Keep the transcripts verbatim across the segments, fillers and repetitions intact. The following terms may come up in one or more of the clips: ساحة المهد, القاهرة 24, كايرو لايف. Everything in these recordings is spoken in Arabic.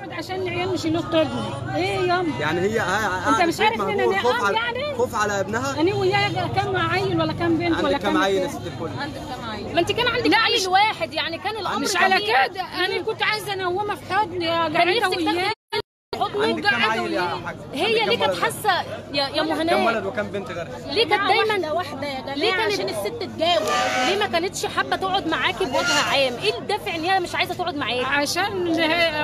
اقعد عشان العيال مش يلوك طبني. ايه ياما يعني هي انت مش عارف ان انا نقام يعني؟ خوف على ابنها؟ انا وياها كم عيل ولا كم بنت ولا كم كم عيل يا ست الكل؟ عندك كم عيل؟ ما انت كان عندك عيل واحد يعني كان الامر مش على كده. انا كنت عايزه انومها في حضني قاعده وياها. عندك كم عيل يا حاج؟ هي ليه كانت حاسه يا يا مهند؟ كم ولد وكم بنت غيرها؟ ليه كانت دايما واحده يا جماعه؟ ليه كانت عشان الست تجاوب؟ ليه ما كانتش حابه تقعد معاكي بوجه عام؟ ايه الدافع ان هي مش عايزه تقعد معاكي؟ عشان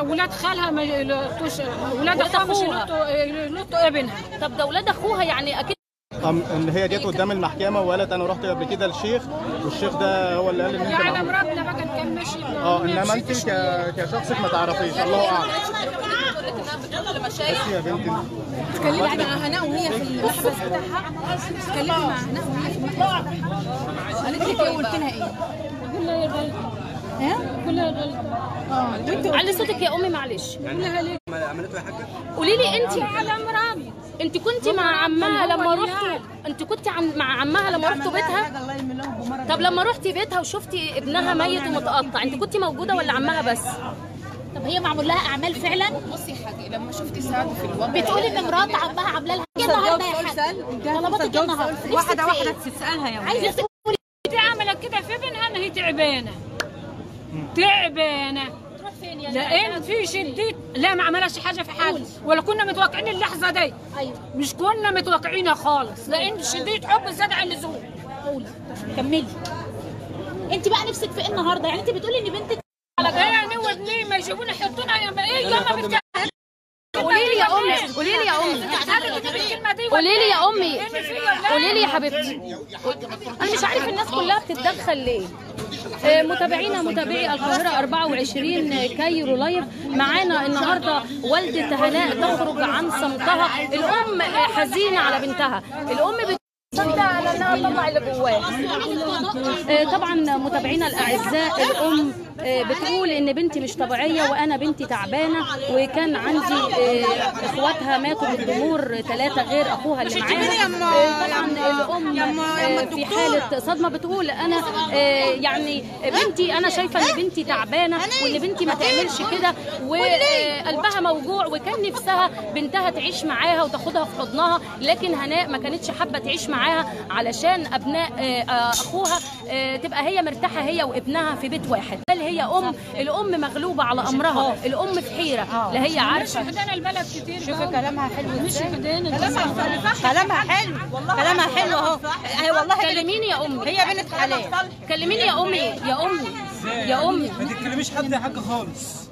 ولاد خالها ما يلقطوش ولاد اخوها مش يلقطوا ابنها. طب ده ولاد اخوها يعني اكيد ان هي جت قدام المحكمه وقالت انا رحت قبل كده للشيخ والشيخ ده هو اللي قال ان انت على مراتنا بقى كان ماشي اه انما انت كشخصك ما تعرفيش الله اعلم. يا بنتي تكلمي مع هناء وهي في المحبس بتاعها تكلمي مع هناء وهي في المحبس قالت لك ايه وقلت لها ايه؟ كلها هي غلطه ها؟ كلها غلطه اه علي صوتك يا امي معلش كلها ليه؟ عملته يا حاجه؟ قولي لي انت على مرامي انت كنت مع عمها لما رحتوا انت كنت مع عمها لما رحتوا بيتها؟ طب لما رحتي بيتها وشفتي ابنها ميت ومتقطع انت كنت موجوده ولا عمها بس؟ طب هي معمول لها اعمال فعلا؟ بصي يا حاجه لما شفتي سعد في الوضع بتقولي ان مرات عمها عامله لها ايه النهارده يا حاجه؟ طلباتك النهارده واحده واحده تسالها يا ولد عايزه تقولي دي عملت كده في ابنها ان هي تعبانه تعبانه تروح فين يا لان في شديد لا ما عملش حاجه في حاجه ولا كنا متوقعين اللحظه دي ايوه مش كنا متوقعينها خالص لان شديد حب زاد عن اللزوم قولي كملي انت بقى نفسك في ايه النهارده؟ يعني انت بتقولي ان بنتك على يعني ودني ما يجيبونا يحطونا يا ايه ياما بتاع قولي لي يا امي قولي لي يا امي قولي لي يا امي قولي لي يا حبيبتي انا مش عارف الناس كلها بتتدخل ليه. متابعينا متابعي القاهرة أربعة وعشرين كايرو لايف معانا النهارده والدة هناء تخرج عن صمتها. الام حزينه على بنتها الام بت... طبعا متابعينا الاعزاء الام بتقول ان بنتي مش طبيعيه وانا بنتي تعبانه وكان عندي اخواتها ماتوا بالجمهور ثلاثه غير اخوها اللي معاها. طبعا الام في حاله صدمه بتقول انا يعني بنتي انا شايفه ان بنتي تعبانه وان بنتي ما تعملش كده وقلبها موجوع وكان نفسها بنتها تعيش معاها وتاخدها في حضنها لكن هناء ما كانتش حابه تعيش معاها علشان ابناء اخوها تبقى هي مرتاحه هي وابنها في بيت واحد. هل هي ام الام مغلوبه على امرها الام في حيره لا هي عارفه مش حدانا البلد كتير شوفي كلامها حلو مش حدانا كلامها حلو كلامها حلو اهو والله كلميني يا امي هي بنت حلال كلميني يا امي يا امي يا امي ما تتكلميش حد يا حاجه خالص